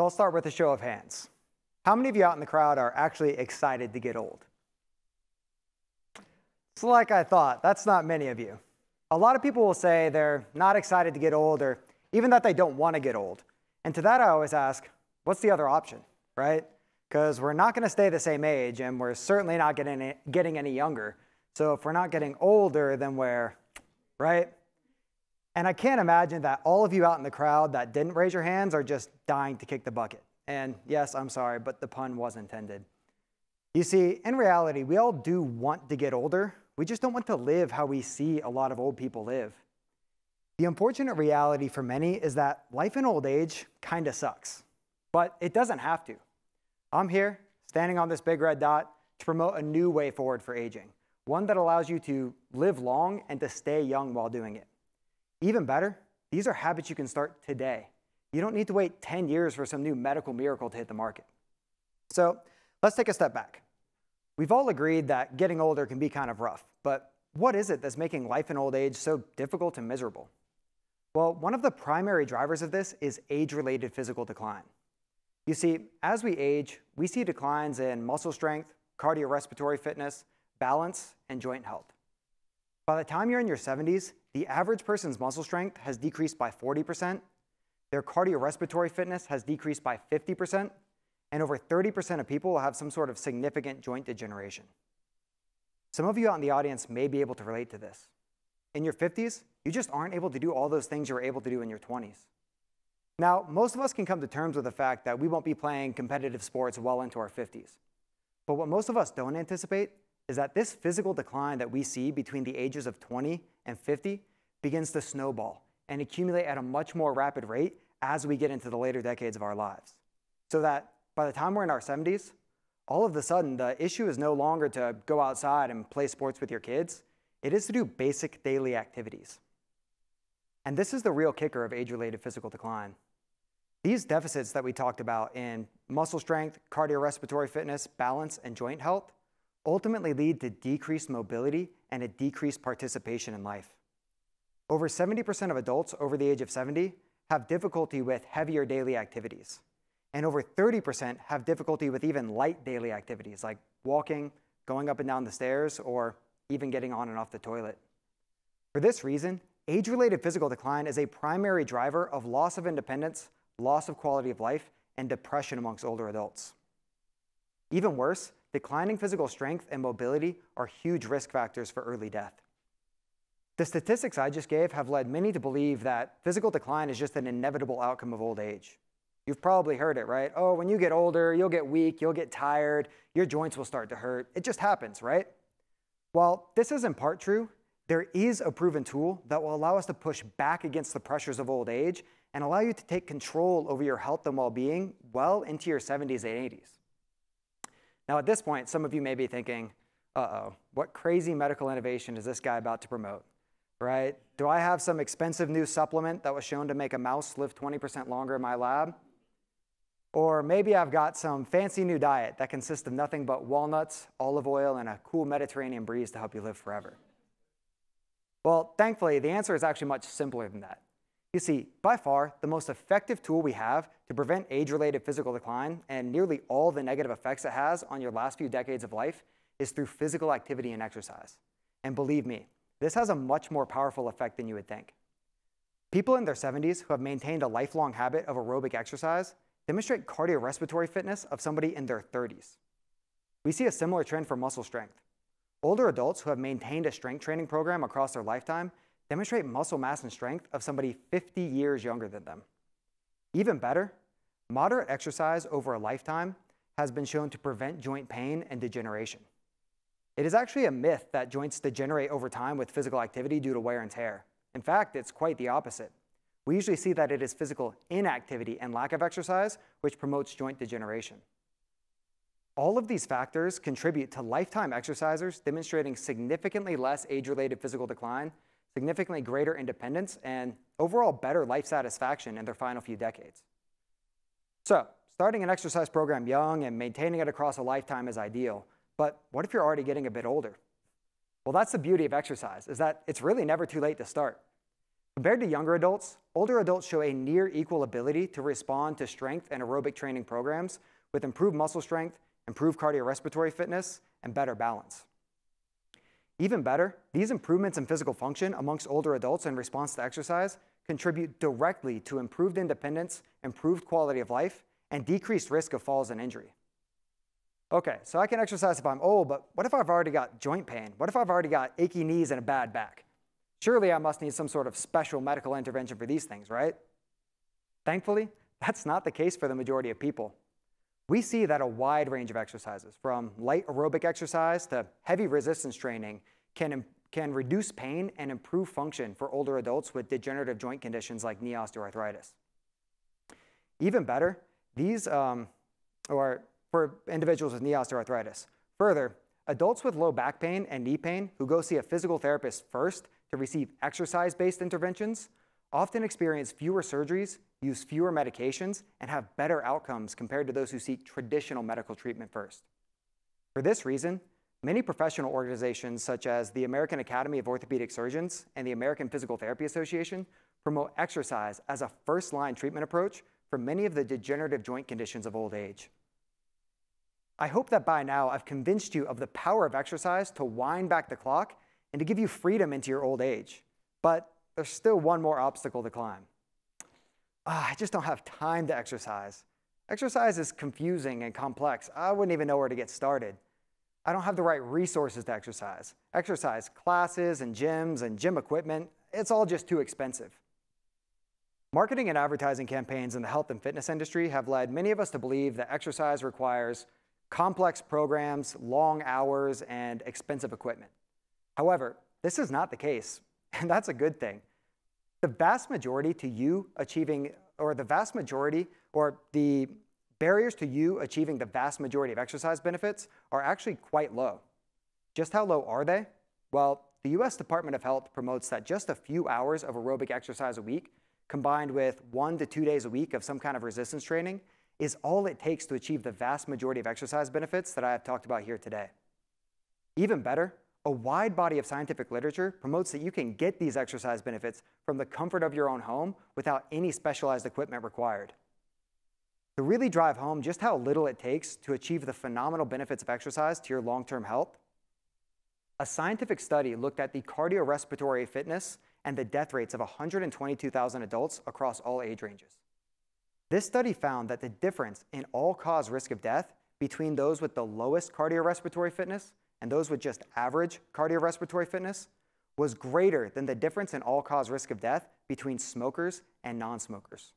So I'll start with a show of hands. How many of you out in the crowd are actually excited to get old? So like I thought, that's not many of you. A lot of people will say they're not excited to get old or even that they don't want to get old. And to that I always ask, what's the other option, right? Because we're not going to stay the same age and we're certainly not getting any younger. So if we're not getting older, then we're, right? And I can't imagine that all of you out in the crowd that didn't raise your hands are just dying to kick the bucket. And yes, I'm sorry, but the pun was intended. You see, in reality, we all do want to get older. We just don't want to live how we see a lot of old people live. The unfortunate reality for many is that life in old age kind of sucks, but it doesn't have to. I'm here, standing on this big red dot, to promote a new way forward for aging, one that allows you to live long and to stay young while doing it. Even better, these are habits you can start today. You don't need to wait 10 years for some new medical miracle to hit the market. So let's take a step back. We've all agreed that getting older can be kind of rough, but what is it that's making life in old age so difficult and miserable? Well, one of the primary drivers of this is age-related physical decline. You see, as we age, we see declines in muscle strength, cardiorespiratory fitness, balance, and joint health. By the time you're in your 70s, the average person's muscle strength has decreased by 40%, their cardiorespiratory fitness has decreased by 50%, and over 30% of people will have some sort of significant joint degeneration. Some of you out in the audience may be able to relate to this. In your 50s, you just aren't able to do all those things you were able to do in your 20s. Now, most of us can come to terms with the fact that we won't be playing competitive sports well into our 50s. But what most of us don't anticipate is that this physical decline that we see between the ages of 20 and 50 begins to snowball and accumulate at a much more rapid rate as we get into the later decades of our lives. So that by the time we're in our 70s, all of a sudden the issue is no longer to go outside and play sports with your kids. It is to do basic daily activities. And this is the real kicker of age-related physical decline. These deficits that we talked about in muscle strength, cardiorespiratory fitness, balance, and joint health ultimately lead to decreased mobility and a decreased participation in life. Over 70% of adults over the age of 70 have difficulty with heavier daily activities, and over 30% have difficulty with even light daily activities like walking, going up and down the stairs, or even getting on and off the toilet. For this reason, age-related physical decline is a primary driver of loss of independence, loss of quality of life, and depression amongst older adults. Even worse, declining physical strength and mobility are huge risk factors for early death. The statistics I just gave have led many to believe that physical decline is just an inevitable outcome of old age. You've probably heard it, right? Oh, when you get older, you'll get weak, you'll get tired, your joints will start to hurt. It just happens, right? While this is in part true, there is a proven tool that will allow us to push back against the pressures of old age and allow you to take control over your health and well-being well into your 70s and 80s. Now at this point, some of you may be thinking, uh-oh, what crazy medical innovation is this guy about to promote, right? Do I have some expensive new supplement that was shown to make a mouse live 20% longer in my lab? Or maybe I've got some fancy new diet that consists of nothing but walnuts, olive oil, and a cool Mediterranean breeze to help you live forever. Well, thankfully, the answer is actually much simpler than that. You see, by far, the most effective tool we have to prevent age-related physical decline and nearly all the negative effects it has on your last few decades of life is through physical activity and exercise. And believe me, this has a much more powerful effect than you would think. People in their 70s who have maintained a lifelong habit of aerobic exercise demonstrate cardiorespiratory fitness of somebody in their 30s. We see a similar trend for muscle strength. Older adults who have maintained a strength training program across their lifetime demonstrate muscle mass and strength of somebody 50 years younger than them. Even better, moderate exercise over a lifetime has been shown to prevent joint pain and degeneration. It is actually a myth that joints degenerate over time with physical activity due to wear and tear. In fact, it's quite the opposite. We usually see that it is physical inactivity and lack of exercise which promotes joint degeneration. All of these factors contribute to lifetime exercisers demonstrating significantly less age-related physical decline, significantly greater independence, and overall better life satisfaction in their final few decades. So, starting an exercise program young and maintaining it across a lifetime is ideal, but what if you're already getting a bit older? Well, that's the beauty of exercise, is that it's really never too late to start. Compared to younger adults, older adults show a near equal ability to respond to strength and aerobic training programs with improved muscle strength, improved cardiorespiratory fitness, and better balance. Even better, these improvements in physical function amongst older adults in response to exercise contribute directly to improved independence, improved quality of life, and decreased risk of falls and injury. Okay, so I can exercise if I'm old, but what if I've already got joint pain? What if I've already got achy knees and a bad back? Surely I must need some sort of special medical intervention for these things, right? Thankfully, that's not the case for the majority of people. We see that a wide range of exercises, from light aerobic exercise to heavy resistance training, can reduce pain and improve function for older adults with degenerative joint conditions like knee osteoarthritis. Even better, these are for individuals with knee osteoarthritis. Further, adults with low back pain and knee pain who go see a physical therapist first to receive exercise-based interventions often experience fewer surgeries, use fewer medications, and have better outcomes compared to those who seek traditional medical treatment first. For this reason, many professional organizations such as the American Academy of Orthopedic Surgeons and the American Physical Therapy Association promote exercise as a first-line treatment approach for many of the degenerative joint conditions of old age. I hope that by now I've convinced you of the power of exercise to wind back the clock and to give you freedom into your old age. But there's still one more obstacle to climb. I just don't have time to exercise. Exercise is confusing and complex. I wouldn't even know where to get started. I don't have the right resources to exercise. Exercise classes and gyms and gym equipment, it's all just too expensive. Marketing and advertising campaigns in the health and fitness industry have led many of us to believe that exercise requires complex programs, long hours, and expensive equipment. However, this is not the case, and that's a good thing. The barriers to you achieving the vast majority of exercise benefits are actually quite low. Just how low are they? Well, the US Department of Health promotes that just a few hours of aerobic exercise a week, combined with 1 to 2 days a week of some kind of resistance training, is all it takes to achieve the vast majority of exercise benefits that I have talked about here today. Even better, a wide body of scientific literature promotes that you can get these exercise benefits from the comfort of your own home without any specialized equipment required. To really drive home just how little it takes to achieve the phenomenal benefits of exercise to your long-term health, a scientific study looked at the cardiorespiratory fitness and the death rates of 122,000 adults across all age ranges. This study found that the difference in all-cause risk of death between those with the lowest cardiorespiratory fitness and those with just average cardiorespiratory fitness was greater than the difference in all-cause risk of death between smokers and non-smokers.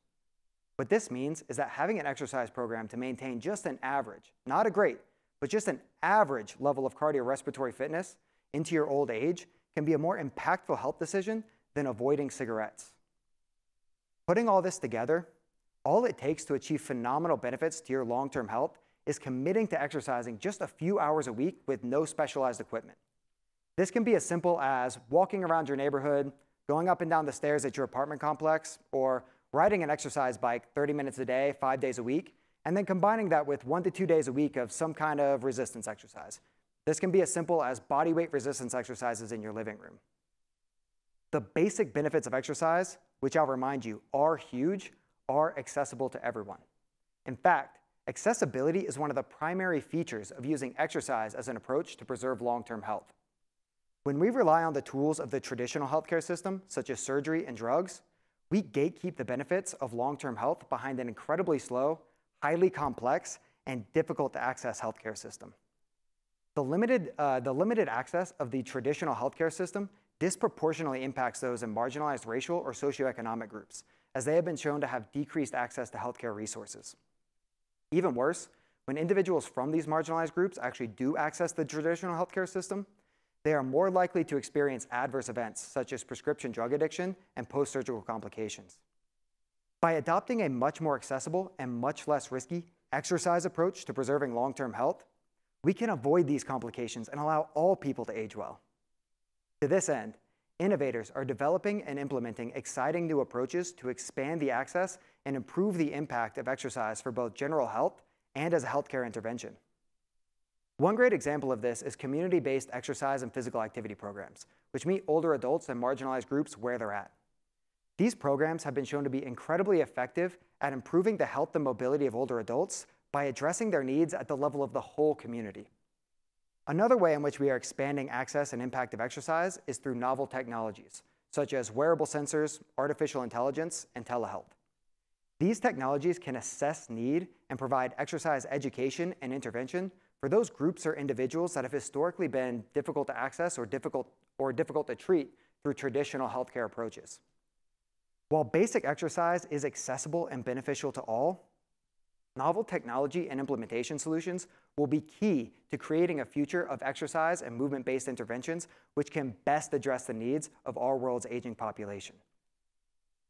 What this means is that having an exercise program to maintain just an average, not a great, but just an average level of cardiorespiratory fitness into your old age can be a more impactful health decision than avoiding cigarettes. Putting all this together, all it takes to achieve phenomenal benefits to your long-term health is committing to exercising just a few hours a week with no specialized equipment. This can be as simple as walking around your neighborhood, going up and down the stairs at your apartment complex, or riding an exercise bike 30 minutes a day, 5 days a week, and then combining that with 1 to 2 days a week of some kind of resistance exercise. This can be as simple as body weight resistance exercises in your living room. The basic benefits of exercise, which I'll remind you are huge, are accessible to everyone. In fact, accessibility is one of the primary features of using exercise as an approach to preserve long-term health. When we rely on the tools of the traditional healthcare system, such as surgery and drugs, we gatekeep the benefits of long-term health behind an incredibly slow, highly complex, and difficult-to-access healthcare system. The limited access of the traditional healthcare system disproportionately impacts those in marginalized racial or socioeconomic groups, as they have been shown to have decreased access to healthcare resources. Even worse, when individuals from these marginalized groups actually do access the traditional healthcare system, they are more likely to experience adverse events such as prescription drug addiction and post-surgical complications. By adopting a much more accessible and much less risky exercise approach to preserving long-term health, we can avoid these complications and allow all people to age well. To this end, innovators are developing and implementing exciting new approaches to expand the access and improve the impact of exercise for both general health and as a healthcare intervention. One great example of this is community-based exercise and physical activity programs, which meet older adults and marginalized groups where they're at. These programs have been shown to be incredibly effective at improving the health and mobility of older adults by addressing their needs at the level of the whole community. Another way in which we are expanding access and impact of exercise is through novel technologies, such as wearable sensors, artificial intelligence, and telehealth. These technologies can assess need and provide exercise education and intervention for those groups or individuals that have historically been difficult to access or difficult to treat through traditional healthcare approaches. While basic exercise is accessible and beneficial to all, novel technology and implementation solutions will be key to creating a future of exercise and movement-based interventions which can best address the needs of our world's aging population.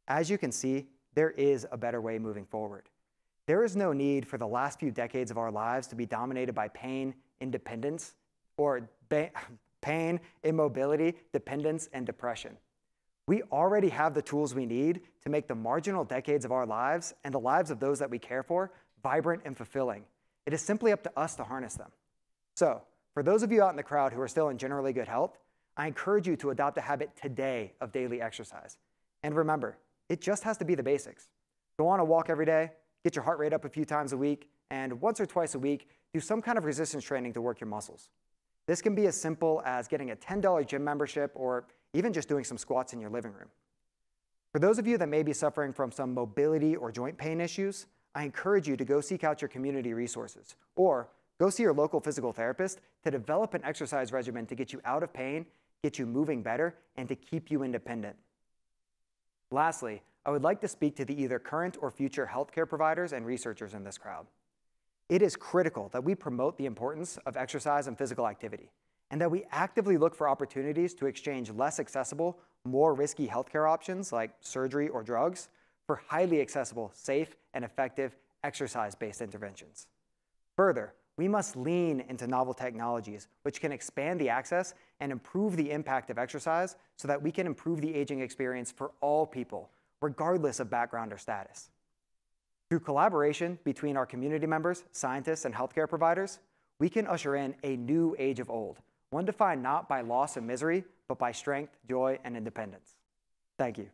As you can see, there is a better way moving forward. There is no need for the last few decades of our lives to be dominated by pain, immobility, dependence, and depression. We already have the tools we need to make the marginal decades of our lives and the lives of those that we care for vibrant and fulfilling. It is simply up to us to harness them. So, for those of you out in the crowd who are still in generally good health, I encourage you to adopt a habit today of daily exercise. And remember, it just has to be the basics. Go on a walk every day, get your heart rate up a few times a week, and once or twice a week, do some kind of resistance training to work your muscles. This can be as simple as getting a $10 gym membership or even just doing some squats in your living room. For those of you that may be suffering from some mobility or joint pain issues, I encourage you to go seek out your community resources, or go see your local physical therapist to develop an exercise regimen to get you out of pain, get you moving better, and to keep you independent. Lastly, I would like to speak to the either current or future healthcare providers and researchers in this crowd. It is critical that we promote the importance of exercise and physical activity, and that we actively look for opportunities to exchange less accessible, more risky healthcare options like surgery or drugs for highly accessible, safe, and effective exercise-based interventions. Further, we must lean into novel technologies which can expand the access and improve the impact of exercise so that we can improve the aging experience for all people, regardless of background or status. Through collaboration between our community members, scientists, and healthcare providers, we can usher in a new age of old, one defined not by loss and misery, but by strength, joy, and independence. Thank you.